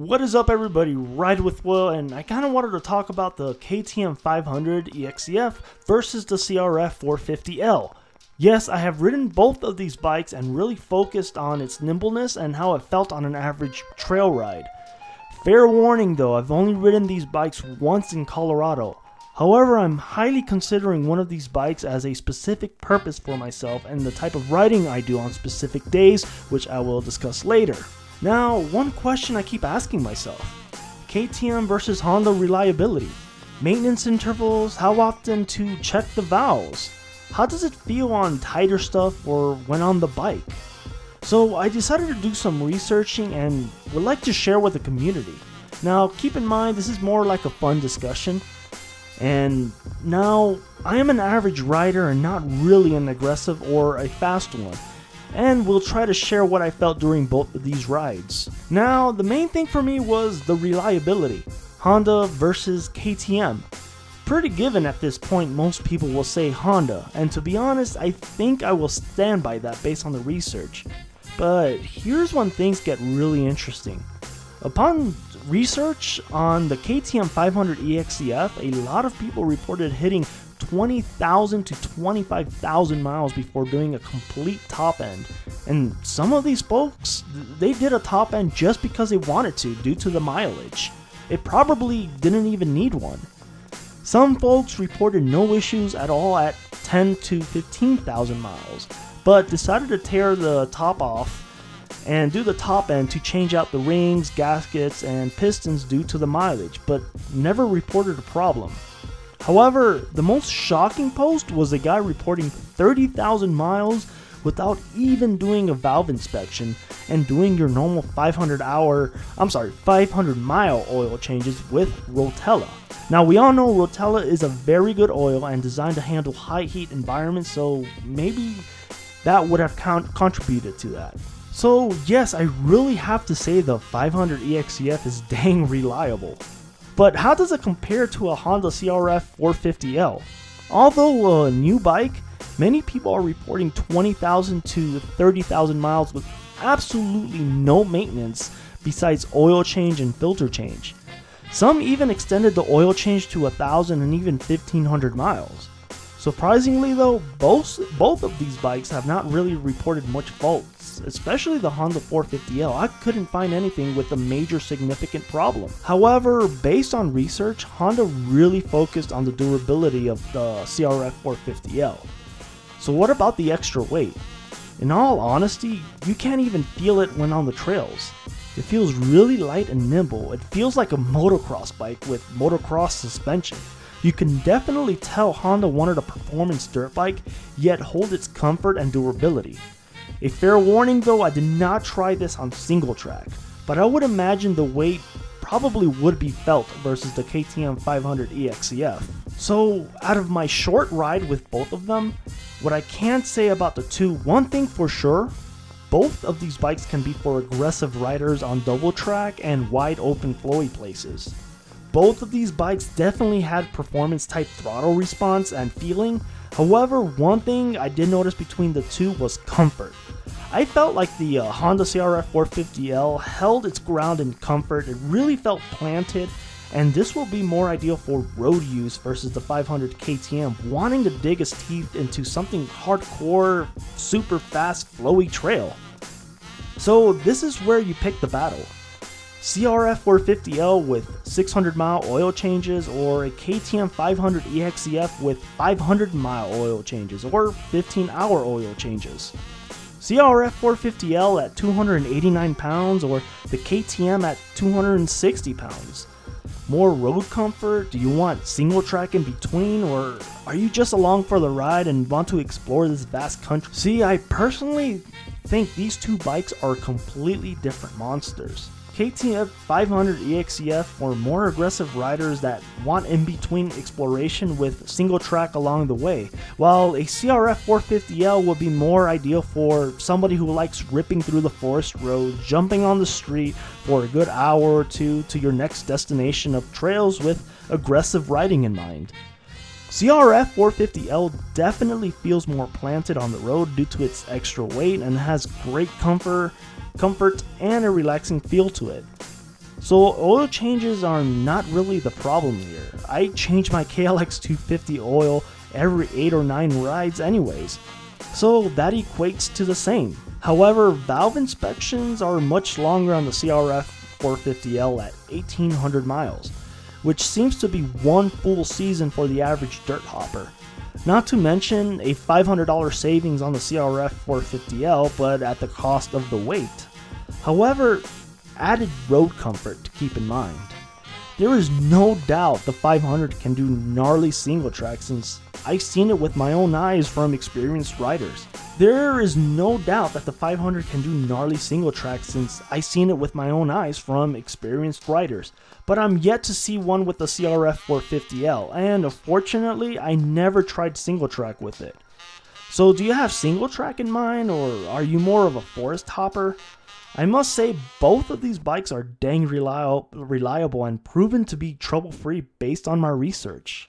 What is up, everybody? Ride with Will, and I kind of wanted to talk about the KTM 500 EXC-F versus the CRF450L. Yes, I have ridden both of these bikes and really focused on its nimbleness and how it felt on an average trail ride. Fair warning though, I've only ridden these bikes once in Colorado. However, I'm highly considering one of these bikes as a specific purpose for myself and the type of riding I do on specific days, which I will discuss later. Now, one question I keep asking myself, KTM versus Honda reliability, maintenance intervals, how often to check the valves, how does it feel on tighter stuff or when on the bike? So I decided to do some researching and would like to share with the community. Now keep in mind, this is more like a fun discussion, and now I am an average rider and not really an aggressive or a fast one, and we'll try to share what I felt during both of these rides. Now, the main thing for me was the reliability, Honda versus KTM. Pretty given at this point, most people will say Honda, and to be honest, I think I will stand by that based on the research. But here's when things get really interesting. Upon research on the KTM 500 EXC-F, a lot of people reported hitting 20,000 to 25,000 miles before doing a complete top end, and some of these folks, they did a top end just because they wanted to due to the mileage. It probably didn't even need one. Some folks reported no issues at all at 10 to 15,000 miles, but decided to tear the top off and do the top end to change out the rings, gaskets, and pistons due to the mileage, but never reported a problem. However, the most shocking post was a guy reporting 30,000 miles without even doing a valve inspection and doing your normal 500 mile oil changes with Rotella. Now, we all know Rotella is a very good oil and designed to handle high heat environments, so maybe that would have contributed to that. So yes, I really have to say the 500 EXC-F is dang reliable. But how does it compare to a Honda CRF450L? Although a new bike, many people are reporting 20,000 to 30,000 miles with absolutely no maintenance besides oil change and filter change. Some even extended the oil change to 1,000 and even 1,500 miles. Surprisingly though, both of these bikes have not really reported much faults, especially the Honda 450L. I couldn't find anything with a major significant problem. However, based on research, Honda really focused on the durability of the CRF450L. So what about the extra weight? In all honesty, you can't even feel it when on the trails. It feels really light and nimble. It feels like a motocross bike with motocross suspension. You can definitely tell Honda wanted a performance dirt bike, yet hold its comfort and durability. A fair warning though, I did not try this on single track, but I would imagine the weight probably would be felt versus the KTM 500 EXC-F. So out of my short ride with both of them, what I can say about the two, one thing for sure, both of these bikes can be for aggressive riders on double track and wide open flowy places. Both of these bikes definitely had performance type throttle response and feeling. However, one thing I did notice between the two was comfort. I felt like the Honda CRF450L held its ground in comfort. It really felt planted, and this will be more ideal for road use versus the 500 KTM wanting to dig its teeth into something hardcore, super fast, flowy trail. So this is where you pick the battle. CRF450L with 600 mile oil changes, or a KTM 500 EXC-F with 500 mile oil changes or 15-hour oil changes. CRF450L at 289 pounds or the KTM at 260 pounds. More road comfort? Do you want single track in between, or are you just along for the ride and want to explore this vast country? See, I personally think these two bikes are completely different monsters. KTM 500 EXC-F for more aggressive riders that want in-between exploration with single track along the way, while a CRF450L would be more ideal for somebody who likes ripping through the forest road, jumping on the street for a good hour or two to your next destination of trails with aggressive riding in mind. CRF450L definitely feels more planted on the road due to its extra weight and has great comfort and a relaxing feel to it. So oil changes are not really the problem here. I change my KLX250 oil every 8 or 9 rides anyways, so that equates to the same. However, valve inspections are much longer on the CRF450L at 1800 miles, which seems to be one full season for the average dirt hopper. Not to mention a $500 savings on the CRF450L, but at the cost of the weight. However, added road comfort to keep in mind. There is no doubt the 500 can do gnarly single track, since I've seen it with my own eyes from experienced riders. But I'm yet to see one with the CRF450L, and unfortunately I never tried single track with it. So do you have single track in mind, or are you more of a forest hopper? I must say both of these bikes are dang reliable and proven to be trouble-free based on my research.